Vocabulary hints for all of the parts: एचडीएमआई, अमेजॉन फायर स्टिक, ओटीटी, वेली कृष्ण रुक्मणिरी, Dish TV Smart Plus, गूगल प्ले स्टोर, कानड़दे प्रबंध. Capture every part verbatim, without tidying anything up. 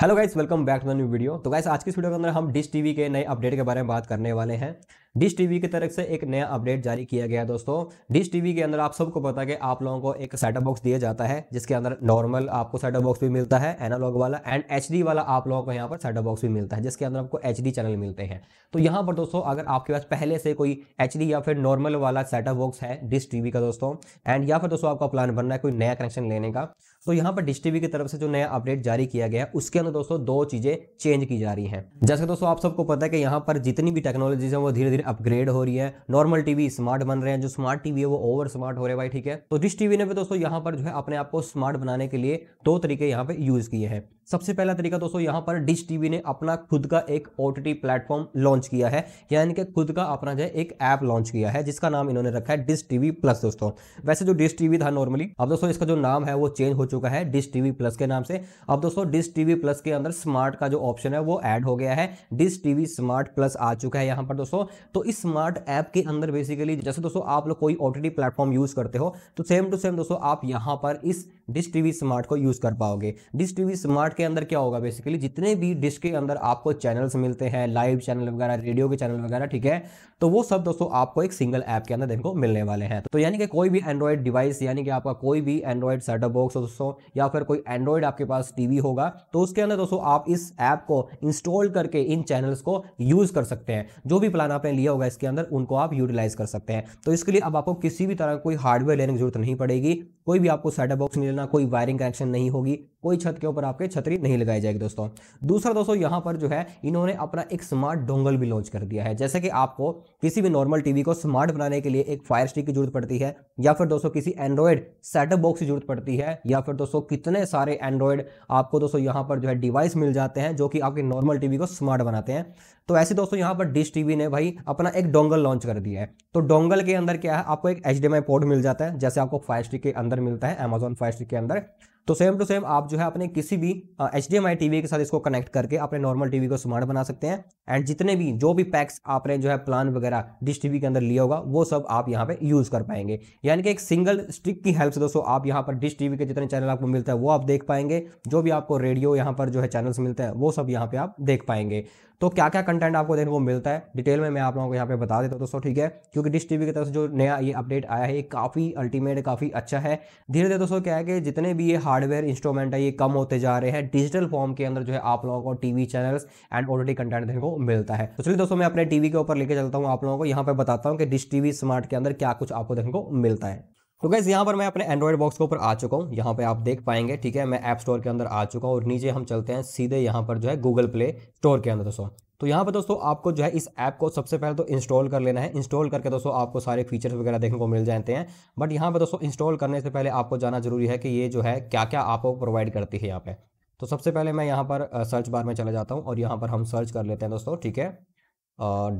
Hello guys, welcome back to new video. तो guys, आज की वीडियो के अंदर हम डिश टीवी के नए अपडेट के बारे में बात करने वाले हैं। डिश टीवी की तरफ से एक नया अपडेट जारी किया गया है दोस्तों। डिश टीवी के अंदर आप सबको पता है कि आप लोगों को एक सेटअप बॉक्स दिया जाता है, जिसके अंदर नॉर्मल आपको सेटअप बॉक्स भी मिलता है एनालॉग वाला, एंड एचडी वाला आप लोगों को यहाँ पर सेटअप बॉक्स भी मिलता है, जिसके अंदर आपको एचडी चैनल मिलते हैं। तो यहाँ पर दोस्तों, अगर आपके पास पहले से कोई एचडी या फिर नॉर्मल वाला सेटअप बॉक्स है डिश टीवी का दोस्तों, एंड या फिर दोस्तों आपका प्लान बनना है कोई नया कनेक्शन लेने का, तो यहाँ पर डिश टीवी की तरफ से जो नया अपडेट जारी किया गया है उसके अंदर दोस्तों दो चीजें चेंज की जा रही हैं। जैसे दोस्तों आप सबको पता है कि यहाँ पर जितनी भी टेक्नोलॉजीज हैं वो धीरे धीरे अपग्रेड हो रही है। नॉर्मल टीवी स्मार्ट बन रहे हैं, जो स्मार्ट टीवी है वो ओवर स्मार्ट हो रहे हैं भाई, ठीक है। तो डिश टीवी ने भी दोस्तों यहाँ पर जो है अपने आप को स्मार्ट बनाने के लिए दो तरीके यहाँ पे यूज किए हैं। सबसे पहला तरीका दोस्तों, यहाँ पर डिश टीवी ने अपना खुद का एक ओटीटी प्लेटफॉर्म लॉन्च किया है, यानी कि खुद का अपना जो है एक ऐप लॉन्च किया है, जिसका नाम इन्होंने रखा है डिश टीवी प्लस दोस्तों। वैसे जो डिश टीवी था नॉर्मली, अब दोस्तों इसका जो नाम है वो चेंज हो चुका है डिश टीवी प्लस के नाम से। अब दोस्तों डिश टीवी प्लस के अंदर स्मार्ट का जो ऑप्शन है वो ऐड हो गया है, डिश टीवी स्मार्ट प्लस आ चुका है यहाँ पर दोस्तों। तो इस स्मार्ट ऐप के अंदर बेसिकली जैसे दोस्तों आप लोग कोई ओटीटी प्लेटफॉर्म यूज करते हो, तो सेम टू सेम दोस्तों आप यहाँ पर इस डिश टीवी स्मार्ट को यूज कर पाओगे। डिश टीवी स्मार्ट के अंदर क्या होगा, बेसिकली जितने भी डिश के अंदर आपको चैनल्स मिलते हैं, लाइव चैनल वगैरह, रेडियो के चैनल वगैरह, ठीक है, तो वो सब दोस्तों आपको एक सिंगल ऐप के अंदर देखो मिलने वाले हैं। तो यानी कि कोई भी एंड्रॉइड डिवाइस, यानी कि आपका कोई भी एंड्रॉइड सेटअप बॉक्स हो दोस्तों, या फिर कोई एंड्रॉइड आपके पास टीवी होगा, तो उसके अंदर दोस्तों आप इस ऐप को इंस्टॉल करके इन चैनल्स को यूज कर सकते हैं। जो भी प्लान आपने लिया होगा इसके अंदर, उनको आप यूटिलाइज कर सकते हैं। तो इसके लिए अब आपको किसी भी तरह कोई हार्डवेयर लेने की जरूरत नहीं पड़ेगी, कोई भी आपको सेटअप बॉक्स नहीं लेना, कोई वायरिंग कनेक्शन नहीं होगी, कोई छत के ऊपर आपके छतरी नहीं लगाई जाएगी दोस्तों। दूसरा दोस्तों, यहाँ पर जो है इन्होंने अपना एक स्मार्ट डोंगल भी लॉन्च कर दिया है। जैसे कि आपको किसी भी नॉर्मल टीवी को स्मार्ट बनाने के लिए एक फायर स्टिक की जरूरत पड़ती है, या फिर दोस्तों किसी एंड्रॉइड सेटअप बॉक्स की जरूरत पड़ती है, या फिर दोस्तों कितने सारे एंड्रॉइड आपको दोस्तों यहाँ पर जो है डिवाइस मिल जाते हैं जो कि आपके नॉर्मल टीवी को स्मार्ट बनाते हैं। तो ऐसे दोस्तों यहाँ पर डिश टीवी ने भाई अपना एक डोंगल लॉन्च कर दिया है। तो डोंगल के अंदर क्या है, आपको एक एचडीएमआई पोर्ट मिल जाता है, जैसे आपको फायर स्टिक के अंदर मिलता है, अमेजॉन फायर स्टिक के अंदर। तो सेम टू सेम आप जो है अपने किसी भी एचडीएमआई टीवी के साथ इसको कनेक्ट करके अपने नॉर्मल टीवी को स्मार्ट बना सकते हैं, एंड जितने भी जो भी पैक्स आपने जो है प्लान वगैरह डिश टीवी के अंदर लिया होगा वो सब आप यहाँ पे यूज कर पाएंगे। यानी कि एक सिंगल स्टिक की हेल्प से दोस्तों आप यहाँ पर डिश टीवी के जितने चैनल आपको मिलता है वो आप देख पाएंगे, जो भी आपको रेडियो यहाँ पर जो है चैनल्स मिलते हैं वो सब यहाँ पे आप देख पाएंगे। तो क्या क्या कंटेंट आपको देखने को मिलता है डिटेल में मैं आप लोगों को यहाँ पे बता देता हूँ दोस्तों, ठीक है, क्योंकि डिश टीवी की तरफ से जो नया ये अपडेट आया है ये काफ़ी अल्टीमेट, काफ़ी अच्छा है। धीरे धीरे दोस्तों क्या है कि जितने भी ये हार्डवेयर इंस्ट्रूमेंट है ये कम होते जा रहे हैं, डिजिटल फॉर्म के अंदर जो है आप लोगों को TV channels and already content देखने को मिलता है। तो चलिए दोस्तों, मैं अपने टीवी के ऊपर लेके चलता हूँ आप लोगों को, यहाँ पर बताता हूँ कि डिश टीवी स्मार्ट के अंदर क्या कुछ आपको देखने को मिलता है। तो गाइस, यहाँ पर मैं अपने एंड्रॉइड बॉक्स के ऊपर आ चुका हूँ, यहाँ पे आप देख पाएंगे, ठीक है, मैं ऐप स्टोर के अंदर आ चुका हूँ और नीचे हम चलते हैं सीधे यहाँ पर जो है गूगल प्ले स्टोर के अंदर दोस्तों। तो यहाँ पर दोस्तों आपको जो है इस ऐप को सबसे पहले तो इंस्टॉल कर लेना है। इंस्टॉल करके दोस्तों आपको सारे फीचर्स वगैरह देखने को मिल जाते हैं, बट यहाँ पर दोस्तों इंस्टॉल करने से पहले आपको जाना जरूरी है कि ये जो है क्या क्या आपको प्रोवाइड करती है यहाँ पे। तो सबसे पहले मैं यहाँ पर सर्च बार में चला जाता हूँ और यहाँ पर हम सर्च कर लेते हैं दोस्तों, ठीक है,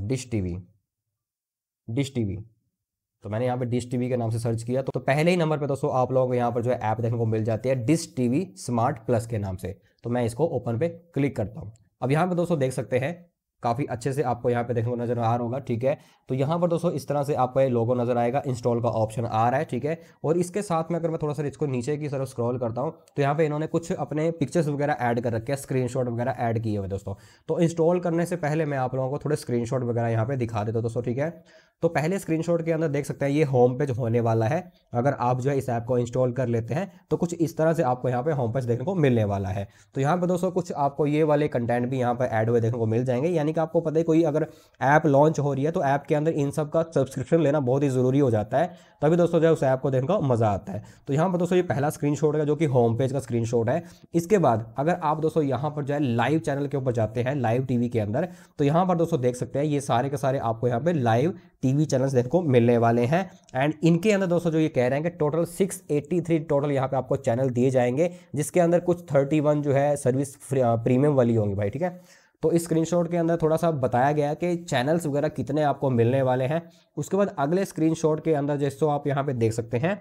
डिश टीवी डिश टीवी तो मैंने यहाँ पे डिश टीवी के नाम से सर्च किया, तो पहले ही नंबर पे दोस्तों आप लोगों को यहाँ पर जो है ऐप देखने को मिल जाती है डिश टीवी स्मार्ट प्लस के नाम से। तो मैं इसको ओपन पे क्लिक करता हूँ। अब यहाँ पे दोस्तों देख सकते हैं काफ़ी अच्छे से आपको यहाँ पे देखने को नजर आ रहा होगा, ठीक है। तो यहाँ पर दोस्तों इस तरह से आपका ये लोगो नजर आएगा, इंस्टॉल का ऑप्शन आ रहा है, ठीक है। और इसके साथ में अगर मैं थोड़ा सा इसको नीचे की तरफ स्क्रॉल करता हूँ तो यहाँ पे इन्होंने कुछ अपने पिक्चर्स वगैरह ऐड कर रखे हैं, स्क्रीनशॉट वगैरह ऐड किए हुए दोस्तों। तो इंस्टॉल करने से पहले मैं आप लोगों को थोड़े स्क्रीनशॉट वगैरह यहाँ पे दिखा देता हूँ दोस्तों, ठीक है। तो पहले स्क्रीनशॉट के अंदर देख सकते हैं ये होम पेज होने वाला है। अगर आप जो है इस ऐप को इंस्टॉल कर लेते हैं तो कुछ इस तरह से आपको यहाँ पे होम पेज देखने को मिलने वाला है। तो यहाँ पे दोस्तों कुछ आपको ये वाले कंटेंट भी यहाँ पे ऐड हुए देखने को मिल जाएंगे। यानी कि आपको पता है कोई अगर ऐप लॉन्च हो रही है तो ऐप के अंदर इन सब का सब्सक्रिप्शन लेना बहुत ही ज़रूरी हो जाता है, तभी दोस्तों जो है उस ऐप को देखने को मज़ा आता है। तो यहाँ पर दोस्तों ये पहला स्क्रीनशॉट है जो कि होम पेज का स्क्रीनशॉट है। इसके बाद अगर आप दोस्तों यहाँ पर जो है लाइव चैनल के ऊपर जाते हैं, लाइव टीवी के अंदर, तो यहाँ पर दोस्तों देख सकते हैं ये सारे के सारे आपको यहाँ पर लाइव टीवी चैनल्स देखने को मिलने वाले हैं। एंड इनके अंदर दोस्तों जो ये कह रहे हैं कि total six eighty three total यहाँ पे आपको चैनल दिए जाएंगे, जिसके अंदर कुछ इकतीस जो है सर्विस प्रीमियम वाली होंगी भाई, ठीक है। तो इस स्क्रीनशॉट के अंदर थोड़ा सा बताया गया है कि चैनल्स वगैरह कितने आपको मिलने वाले हैं। उसके बाद अगले स्क्रीनशॉट के अंदर जैसे आप यहाँ पर देख सकते हैं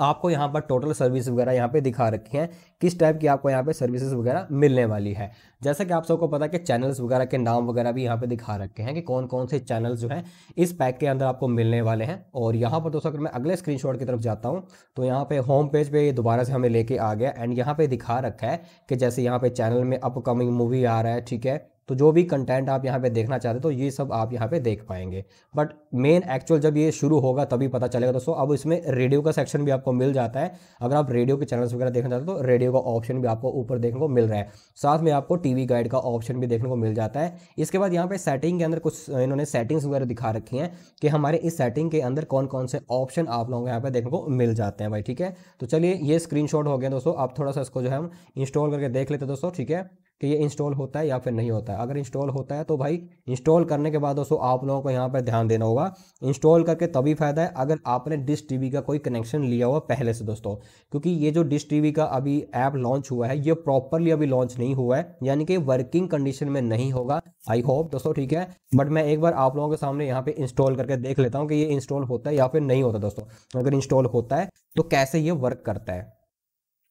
आपको यहाँ पर टोटल सर्विस वगैरह यहाँ पे दिखा रखी हैं, किस टाइप की आपको यहाँ पे सर्विसेज वगैरह मिलने वाली है। जैसा कि आप सबको पता है कि चैनल्स वगैरह के नाम वगैरह भी यहाँ पे दिखा रखे हैं कि कौन कौन से चैनल्स जो हैं इस पैक के अंदर आपको मिलने वाले हैं। और यहाँ पर दोस्तों अगर मैं अगले स्क्रीनशॉट की तरफ जाता हूँ तो यहाँ पे होम पेज पर दोबारा से हमें लेके आ गया एंड यहाँ पर दिखा रखा है कि जैसे यहाँ पे चैनल में अपकमिंग मूवी आ रहा है, ठीक है, तो जो भी कंटेंट आप यहाँ पे देखना चाहते तो ये सब आप यहाँ पे देख पाएंगे। बट मेन एक्चुअल जब ये शुरू होगा तभी पता चलेगा दोस्तों। अब इसमें रेडियो का सेक्शन भी आपको मिल जाता है, अगर आप रेडियो के चैनल्स वगैरह देखना चाहते हो तो रेडियो का ऑप्शन भी आपको ऊपर देखने को मिल रहा है, साथ में आपको टीवी गाइड का ऑप्शन भी देखने को मिल जाता है। इसके बाद यहाँ पर सेटिंग के अंदर कुछ इन्होंने सेटिंग्स वगैरह दिखा रखी हैं कि हमारे इस सेटिंग के अंदर कौन कौन से ऑप्शन आप लोगों को यहाँ पर देखने को मिल जाते हैं भाई, ठीक है। तो चलिए ये स्क्रीनशॉट हो गया दोस्तों, आप थोड़ा सा इसको जो है हम इंस्टॉल करके देख लेते हैं दोस्तों, ठीक है, कि ये इंस्टॉल होता है या फिर नहीं होता है। अगर इंस्टॉल होता है तो भाई इंस्टॉल करने के बाद दोस्तों आप लोगों को यहाँ पर ध्यान देना होगा, इंस्टॉल करके तभी फ़ायदा है अगर आपने डिश टीवी का कोई कनेक्शन लिया हुआ पहले से दोस्तों, क्योंकि ये जो डिश टीवी का अभी ऐप लॉन्च हुआ है ये प्रॉपरली अभी लॉन्च नहीं हुआ है, यानी कि वर्किंग कंडीशन में नहीं होगा आई होप दोस्तों, ठीक है। बट मैं एक बार आप लोगों के सामने यहाँ पर इंस्टॉल करके देख लेता हूँ कि ये इंस्टॉल होता है या फिर नहीं होता दोस्तों। अगर इंस्टॉल होता है तो कैसे ये वर्क करता है।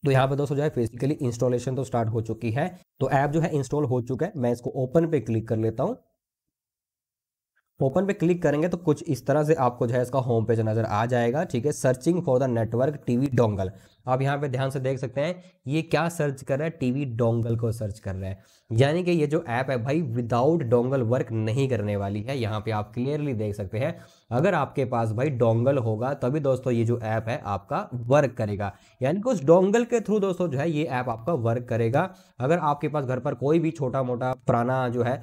तो यहाँ पे दोस्तों जो है बेसिकली इंस्टॉलेशन तो स्टार्ट हो चुकी है, तो ऐप जो है इंस्टॉल हो चुका है। मैं इसको ओपन पे क्लिक कर लेता हूँ। ओपन पे क्लिक करेंगे तो कुछ इस तरह से आपको जो है इसका होम पेज नज़र आ जाएगा, ठीक है। Searching for the network TV dongle, आप यहाँ पे ध्यान से देख सकते हैं ये क्या सर्च कर रहा है, टीवी डोंगल को सर्च कर रहा है, यानी कि ये जो ऐप है भाई विदाउट डोंगल वर्क नहीं करने वाली है। यहाँ पे आप क्लियरली देख सकते हैं, अगर आपके पास भाई डोंगल होगा तभी दोस्तों ये जो ऐप है आपका वर्क करेगा, यानी कि उस डोंगल के थ्रू दोस्तों जो है ये ऐप आपका वर्क करेगा। अगर आपके पास घर पर कोई भी छोटा मोटा पुराना जो है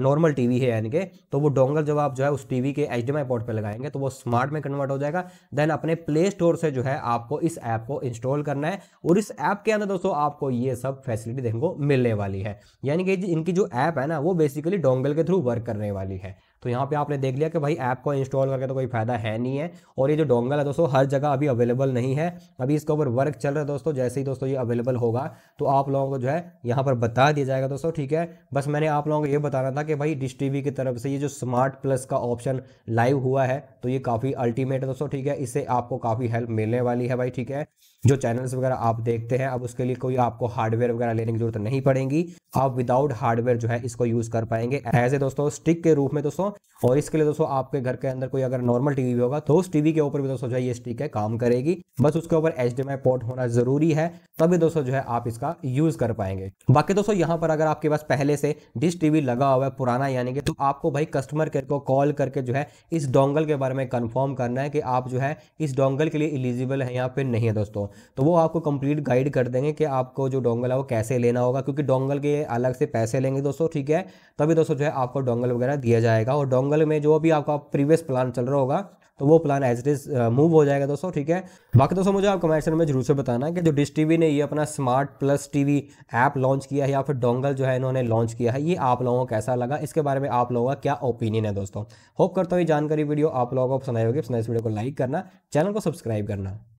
नॉर्मल टीवी है यानी कि, तो वो डोंगल जब आप जो है उस टीवी के एचडीएमआई पोर्ट पर लगाएंगे तो वो स्मार्ट में कन्वर्ट हो जाएगा। देन अपने प्ले स्टोर से जो है आपको इस ऐप को इंस्टॉल करना है और इस ऐप के अंदर दोस्तों आपको ये सब फैसिलिटी देखने को मिलने वाली है, यानी कि इनकी जो ऐप है ना वो बेसिकली डोंगल के थ्रू वर्क करने वाली है। तो यहाँ पे आपने देख लिया कि भाई ऐप को इंस्टॉल करके तो कोई फायदा है नहीं है, और ये जो डोंगल है दोस्तों हर जगह अभी अवेलेबल नहीं है, अभी इसके ऊपर वर्क चल रहा है दोस्तों। जैसे ही दोस्तों ये अवेलेबल होगा तो आप लोगों को जो है यहाँ पर बता दिया जाएगा दोस्तों, ठीक है। बस मैंने आप लोगों को ये बताना था कि भाई डिश टीवी की तरफ से ये जो स्मार्ट प्लस का ऑप्शन लाइव हुआ है तो ये काफ़ी अल्टीमेट है दोस्तों, ठीक है। इससे आपको काफ़ी हेल्प मिलने वाली है भाई, ठीक है। जो चैनल्स वगैरह आप देखते हैं अब उसके लिए कोई आपको हार्डवेयर वगैरह लेने की जरूरत नहीं पड़ेगी, आप विदाउट हार्डवेयर जो है इसको यूज़ कर पाएंगे एज ए दोस्तों स्टिक के रूप में दोस्तों। और इसके लिए दोस्तों आपके घर के अंदर कोई अगर नॉर्मल टीवी होगा तो उस टीवी के ऊपर भी दोस्तों जो है ये स्टिक है काम करेगी, बस उसके ऊपर एचडीएमआई पोर्ट होना जरूरी है, तभी दोस्तों जो है आप इसका यूज कर पाएंगे। बाकी दोस्तों यहाँ पर अगर आपके पास पहले से डिश टीवी लगा हुआ है पुराना यानी कि, तो आपको भाई कस्टमर केयर को कॉल करके जो है इस डोंगल के बारे में कन्फर्म करना है कि आप जो है इस डोंगल के लिए एलिजिबल है या फिर नहीं है दोस्तों। तो वो आपको कंप्लीट गाइड कर देंगे कि आपको जो डोंगल है वो कैसे लेना होगा, क्योंकि डोंगल के अलग से पैसे लेंगे दोस्तों, ठीक है। तभी दोस्तों जो है आपको डोंगल वगैरह दिया जाएगा, और डोंगल में जो भी आपका प्रीवियस प्लान चल रहा होगा तो वो plan as it is move हो जाएगा दोस्तों, ठीक है। बाकी दोस्तों मुझे आप कमेंट सेक्शन में जरूर से बताना कि जो डिश टीवी ने ये अपना smart plus TV app launch किया है या फिर डोंगल जो है इन्होंने लॉन्च किया है, ये आप लोगों को कैसा लगा, इसके बारे में आप लोगों का क्या ओपिनियन है दोस्तों। होप करता हूँ ये जानकारी वीडियो आप लोगों को पसंद आई होगी। पसंद आई इस वीडियो को लाइक करना, चैनल को सब्सक्राइब करना।